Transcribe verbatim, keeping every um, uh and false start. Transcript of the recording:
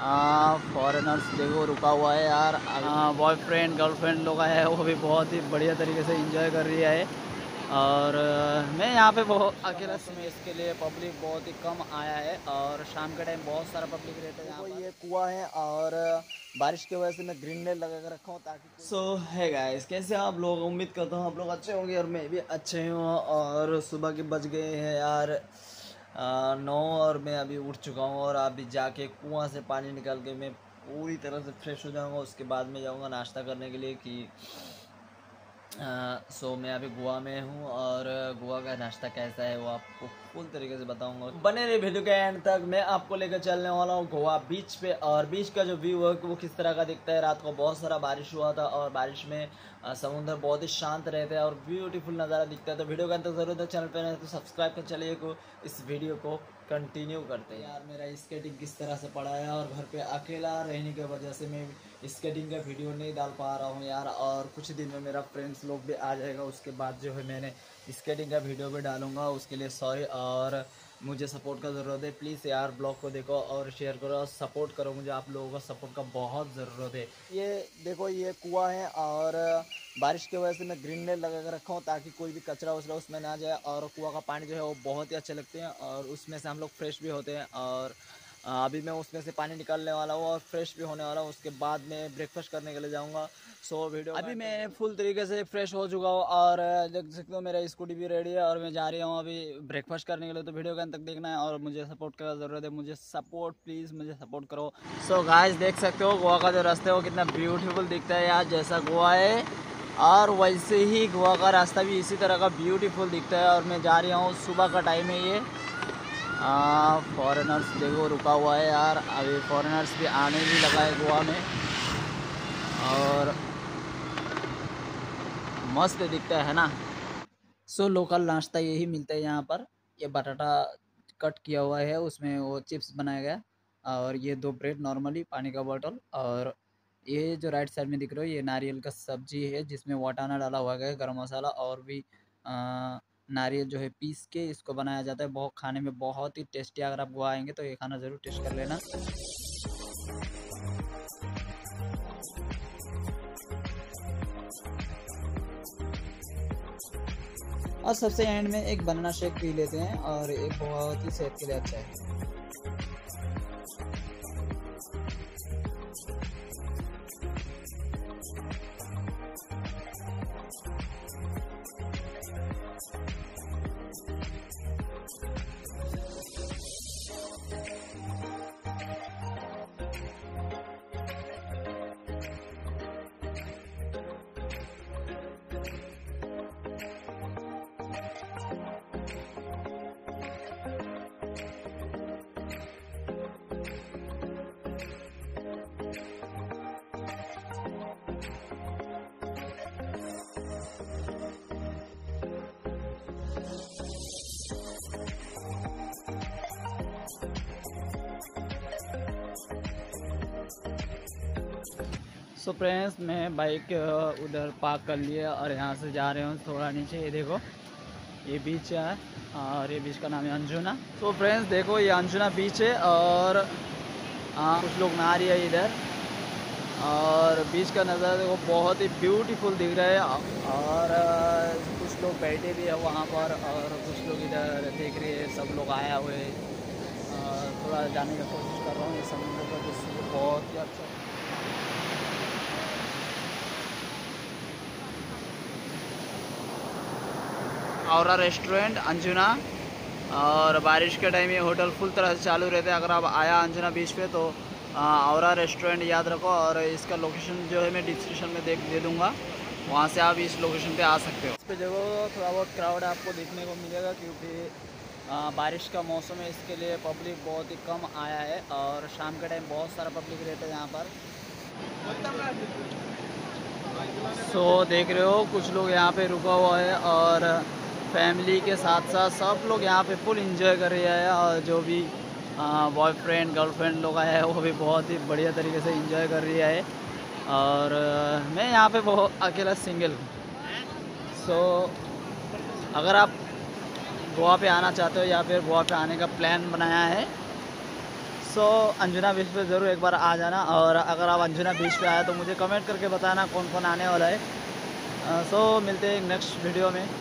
Foreigners देखो रुका हुआ है यार, बॉयफ्रेंड गर्लफ्रेंड लोग आया है, वो भी बहुत ही बढ़िया तरीके से एंजॉय कर रही है। और मैं यहाँ पे बहुत अकेला समय, इसके लिए पब्लिक बहुत ही कम आया है और शाम के टाइम बहुत सारा पब्लिक रहता है। यहाँ ये कुआं है और बारिश की वजह से मैं ग्रीन नेट लगा कर रखा हूँ ताकि। सो है गाइस, कैसे आप लोग? उम्मीद करता हूँ आप लोग अच्छे होंगे और मैं भी अच्छे हूँ। और सुबह के बज गए हैं यार नौ और मैं अभी उठ चुका हूँ और अभी जाके कुआं से पानी निकाल के मैं पूरी तरह से फ्रेश हो जाऊँगा। उसके बाद मैं जाऊँगा नाश्ता करने के लिए कि आ, सो मैं अभी गोवा में हूँ और गोवा का नाश्ता कैसा है वो आपको फुल तरीके से बताऊंगा। बने रहे वीडियो के एंड तक, मैं आपको लेकर चलने वाला हूँ गोवा बीच पे और बीच का जो व्यू है वो किस तरह का दिखता है। रात को बहुत सारा बारिश हुआ था और बारिश में समुद्र बहुत ही शांत रहता है और ब्यूटीफुल नज़ारा दिखता है। तो वीडियो के अंत तक जरूर, चैनल पर नहीं तो सब्सक्राइब कर चलिए को इस वीडियो को कंटिन्यू करते हैं। यार मेरा स्केटिंग किस तरह से पड़ा है और घर पे अकेला रहने की वजह से मैं स्केटिंग का वीडियो नहीं डाल पा रहा हूँ यार। और कुछ दिन में मेरा फ्रेंड्स लोग भी आ जाएगा, उसके बाद जो है मैंने स्केटिंग का वीडियो भी डालूंगा, उसके लिए सॉरी। और मुझे सपोर्ट का ज़रूरत है, प्लीज़ यार ब्लॉग को देखो और शेयर करो और सपोर्ट करो, मुझे आप लोगों का सपोर्ट का बहुत ज़रूरत है। ये देखो ये कुआं है और बारिश की वजह से मैं ग्रीन नेट लगा कर रखा हूँ ताकि कोई भी कचरा उचरा उसमें ना जाए। और कुआं का पानी जो है वो बहुत ही अच्छे लगते हैं और उसमें से हम लोग फ्रेश भी होते हैं। और अभी मैं उसमें से पानी निकालने वाला हूँ और फ्रेश भी होने वाला हूँ, उसके बाद मैं ब्रेकफास्ट करने के लिए जाऊँगा। सो वीडियो अभी मैं फुल तरीके से फ्रेश हो चुका हूँ और देख सकते हो मेरा स्कूटी भी रेडी है और मैं जा रहा हूँ अभी ब्रेकफास्ट करने के लिए। तो वीडियो के अंत तक देखना है और मुझे सपोर्ट का ज़रूरत है, मुझे सपोर्ट प्लीज़ मुझे सपोर्ट करो। सो गाइस देख सकते हो गोवा का जो रास्ता है वो कितना ब्यूटीफुल दिखता है यार। जैसा गोवा है और वैसे ही गोवा का रास्ता भी इसी तरह का ब्यूटीफुल दिखता है। और मैं जा रहा हूँ, सुबह का टाइम है ये। फॉरेनर्स देखो रुका हुआ है यार, अभी फॉरेनर्स भी आने भी लगा है गोवा में और मस्त दिखता है ना। सो लोकल नाश्ता यही मिलता है यहाँ पर। ये बटाटा कट किया हुआ है, उसमें वो चिप्स बनाया गया और ये दो ब्रेड नॉर्मली, पानी का बॉटल। और ये जो राइट साइड में दिख रहा है ये नारियल का सब्जी है जिसमें वाटाना डाला हुआ है, गरम मसाला और भी आ, नारियल जो है पीस के इसको बनाया जाता है। बहुत खाने में बहुत ही टेस्टी है, अगर आप गोवा आएंगे तो ये खाना ज़रूर टेस्ट कर लेना। और सबसे एंड में एक बनाना शेक पी लेते हैं और ये बहुत ही सेहत के लिए अच्छा है। सो so फ्रेंड्स मैं बाइक उधर पार्क कर लिया और यहाँ से जा रहे हूँ थोड़ा नीचे। ये देखो ये बीच है और ये बीच का नाम है अंजुना। सो so फ्रेंड्स देखो ये अंजुना बीच है और आ, कुछ लोग नहा रही है इधर और बीच का नज़ारा देखो बहुत ही ब्यूटीफुल दिख रहा है। और कुछ लोग बैठे भी है वहाँ पर और कुछ लोग इधर देख रहे हैं, सब लोग आया हुए। थोड़ा जाने की कोशिश कर रहा हूँ इस समुद्र पर, जिससे बहुत ही अच्छा। और रेस्टोरेंट अंजुना और बारिश के टाइम ये होटल फुल तरह से चालू रहते हैं। अगर आप आया अंजुना बीच पे तो और रेस्टोरेंट याद रखो और इसका लोकेशन जो है मैं डिस्क्रिप्शन में देख दे दूँगा, वहाँ से आप इस लोकेशन पे आ सकते हो। इस पे जगह थोड़ा बहुत क्राउड आपको देखने को मिलेगा क्योंकि बारिश का मौसम है, इसके लिए पब्लिक बहुत ही कम आया है और शाम के टाइम बहुत सारा पब्लिक रहता है यहाँ पर। सो देख रहे हो कुछ लोग यहाँ पर रुका हुआ है और फैमिली के साथ साथ सब लोग यहाँ पे फुल एंजॉय कर रहे हैं। और जो भी बॉयफ्रेंड गर्लफ्रेंड लोग आया है वो भी बहुत ही बढ़िया तरीके से एंजॉय कर रही है। और मैं यहाँ पे बहुत अकेला सिंगल हूँ। सो so, अगर आप गोवा पे आना चाहते हो या फिर गोवा पे आने का प्लान बनाया है सो अंजुना बीच पे ज़रूर एक बार आ जाना। और अगर आप अंजुना बीच पे आए तो मुझे कमेंट करके बताना कौन कौन आने वाला है। सो मिलते हैं नेक्स्ट वीडियो में।